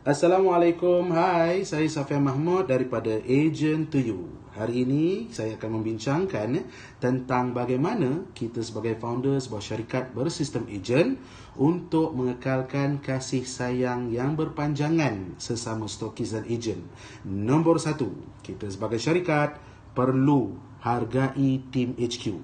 Assalamualaikum, hai, saya Safian Mahmud daripada Ejen2u. Hari ini saya akan membincangkan tentang bagaimana kita sebagai founder sebuah syarikat bersistem ejen untuk mengekalkan kasih sayang yang berpanjangan sesama stokis dan ejen. Nombor satu, kita sebagai syarikat perlu hargai tim HQ.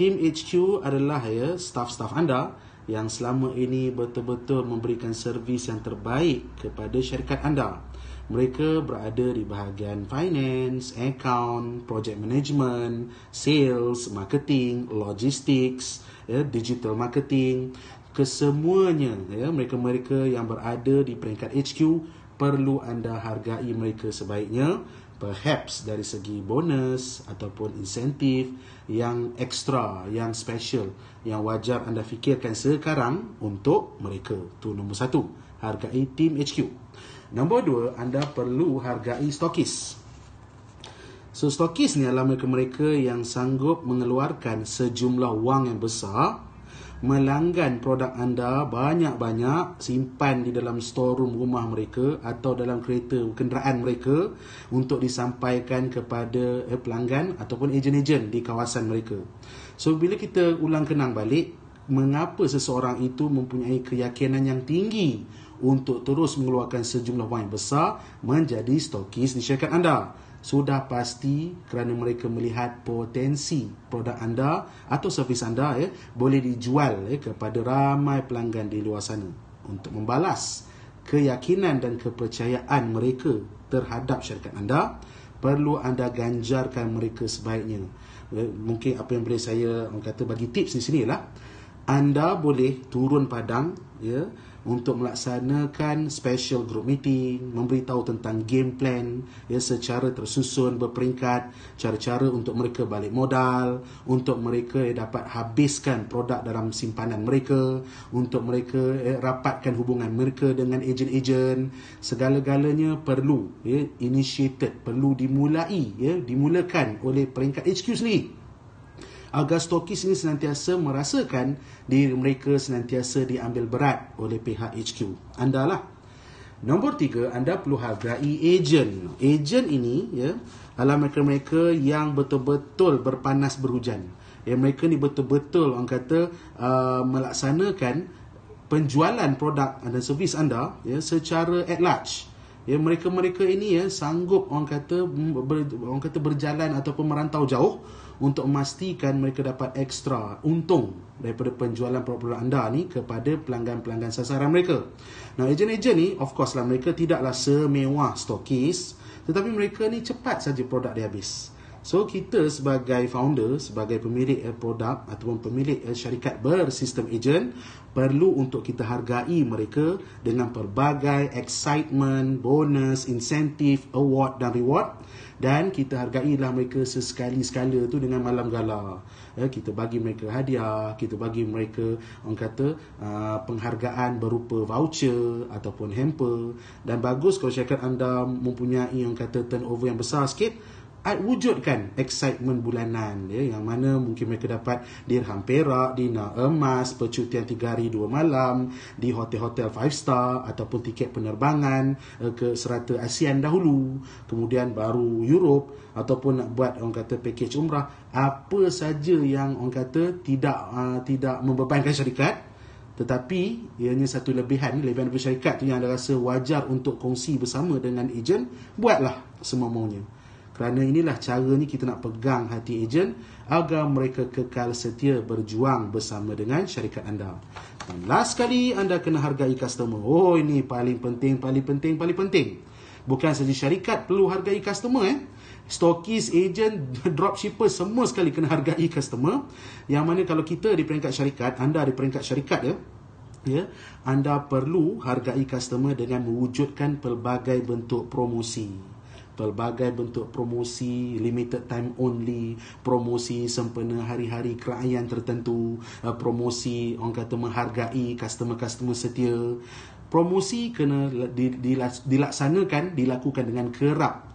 Tim HQ adalah staff-staff anda yang selama ini betul-betul memberikan servis yang terbaik kepada syarikat anda. Mereka berada di bahagian finance, account, project management, sales, marketing, logistics, digital marketing. Kesemuanya, mereka-mereka yang berada di peringkat HQ, perlu anda hargai mereka sebaiknya. Perhaps dari segi bonus ataupun insentif yang ekstra, yang special, yang wajar anda fikirkan sekarang untuk mereka. Itu nombor satu, hargai tim HQ. Nombor dua, anda perlu hargai stokis. So, stokis ni adalah mereka-mereka yang sanggup mengeluarkan sejumlah wang yang besar, melanggan produk anda banyak-banyak, simpan di dalam storeroom rumah mereka atau dalam kereta kenderaan mereka untuk disampaikan kepada pelanggan ataupun ejen-ejen di kawasan mereka. So, bila kita ulang kenang balik, mengapa seseorang itu mempunyai keyakinan yang tinggi untuk terus mengeluarkan sejumlah wang besar menjadi stokis di syarikat anda? Sudah pasti kerana mereka melihat potensi produk anda atau servis anda boleh dijual kepada ramai pelanggan di luar sana. Untuk membalas keyakinan dan kepercayaan mereka terhadap syarikat anda, perlu anda ganjarkan mereka sebaiknya. Mungkin apa yang boleh saya kata bagi tips di sini lah, anda boleh turun padang untuk melaksanakan special group meeting, memberitahu tentang game plan secara tersusun, berperingkat, cara-cara untuk mereka balik modal, untuk mereka dapat habiskan produk dalam simpanan mereka, untuk mereka rapatkan hubungan mereka dengan ejen-ejen. Segala-galanya perlu initiated, perlu dimulai, dimulakan oleh peringkat HQ sendiri, agar stokis ini senantiasa merasakan diri mereka senantiasa diambil berat oleh pihak HQ anda lah. Nombor tiga, anda perlu hargai ejen. Ejen ini adalah mereka-mereka yang betul-betul berpanas berhujan. Mereka ni betul-betul melaksanakan penjualan produk dan servis anda secara at large. Mereka-mereka ini sanggup berjalan ataupun merantau jauh untuk memastikan mereka dapat ekstra untung daripada penjualan produk anda ni kepada pelanggan-pelanggan sasaran mereka. Nah, ejen-ejen ni of course lah mereka tidaklah semewah stokis, tetapi mereka ni cepat saja produk dia habis. So, kita sebagai founder, sebagai pemilik produk ataupun pemilik syarikat bersistem ejen, perlu untuk kita hargai mereka dengan pelbagai excitement, bonus, insentif, award dan reward. Dan kita hargailah mereka sesekali-sekala tu dengan malam gala. Kita bagi mereka hadiah, kita bagi mereka penghargaan berupa voucher ataupun hamper. Dan bagus kalau syarikat anda mempunyai turnover yang besar sikit, wujudkan excitement bulanan yang mana mungkin mereka dapat dirham perak, dinar emas, percutian 3 hari 2 malam di hotel-hotel 5 star ataupun tiket penerbangan ke serata ASEAN dahulu, kemudian baru Europe, ataupun nak buat package umrah. Apa saja yang tidak membebankan syarikat, tetapi ianya satu lebihan daripada syarikat tu yang anda rasa wajar untuk kongsi bersama dengan ejen, buatlah semua maunya. Kerana inilah caranya kita nak pegang hati ejen agar mereka kekal setia berjuang bersama dengan syarikat anda. Dan last sekali, anda kena hargai customer. Oh, ini paling penting. Bukan saja syarikat perlu hargai customer. Stokis, ejen, dropshipper, semua sekali kena hargai customer. Yang mana kalau kita di peringkat syarikat, anda di peringkat syarikat anda perlu hargai customer dengan mewujudkan pelbagai bentuk promosi. Limited time only, promosi sempena hari-hari kerajaan tertentu, promosi menghargai customer-customer setia. Promosi kena dilakukan dengan kerap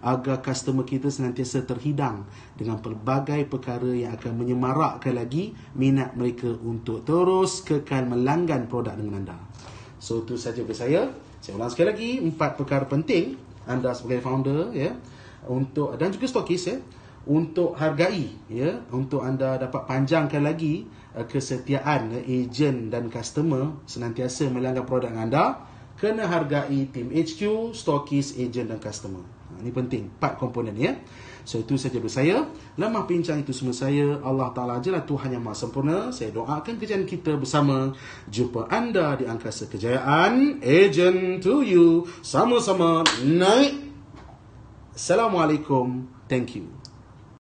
agar customer kita senantiasa terhidang dengan pelbagai perkara yang akan menyemarakkan lagi minat mereka untuk terus kekal melanggan produk dengan anda. So itu saja dari saya. Saya ulang sekali lagi, 4 perkara penting anda sebagai founder ya, untuk dan juga stokis ya, untuk hargai ya, untuk anda dapat panjangkan lagi kesetiaan ejen dan customer senantiasa melanggar produk anda. Kena hargai tim HQ, stokis, ejen dan customer. Ini penting, 4 komponen ya. So itu saja dari saya. Lemah pincang itu semua saya. Allah Ta'ala ajalah Tuhan yang maha sempurna. Saya doakan kerjaan kita bersama. Jumpa anda di angkasa kejayaan. Ejen2u, sama-sama naik. Assalamualaikum. Thank you.